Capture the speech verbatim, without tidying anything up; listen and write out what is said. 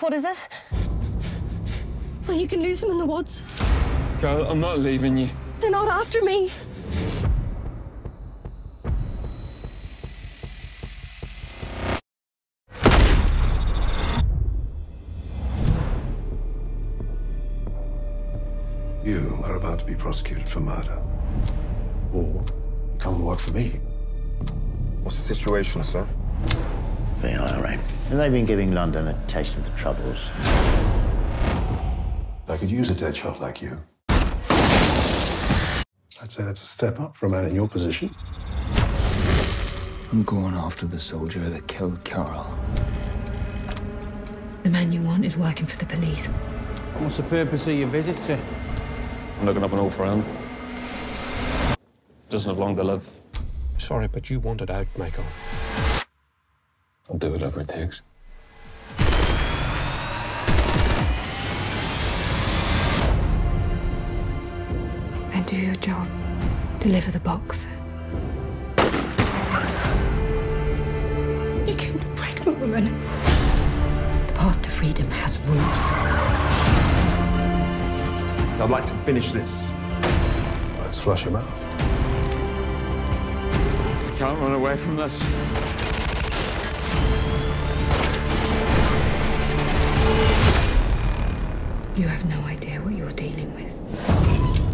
What is it? Well, you can lose them in the woods. Girl, I'm not leaving you. They're not after me. You are about to be prosecuted for murder. Or come work for me. What's the situation, sir? They are all right. And they've been giving London a taste of the troubles. I could use a dead shot like you. I'd say that's a step up for a man in your position. I'm going after the soldier that killed Carol. The man you want is working for the police. What's the purpose of your visit to? I'm looking up an old friend. Doesn't have long to live. Sorry, but you wanted out, Michael. I'll do whatever it takes. Then do your job. Deliver the box. You killed a pregnant woman. The path to freedom has rules. I'd like to finish this. Let's flush him out. I can't run away from this. You have no idea what you're dealing with.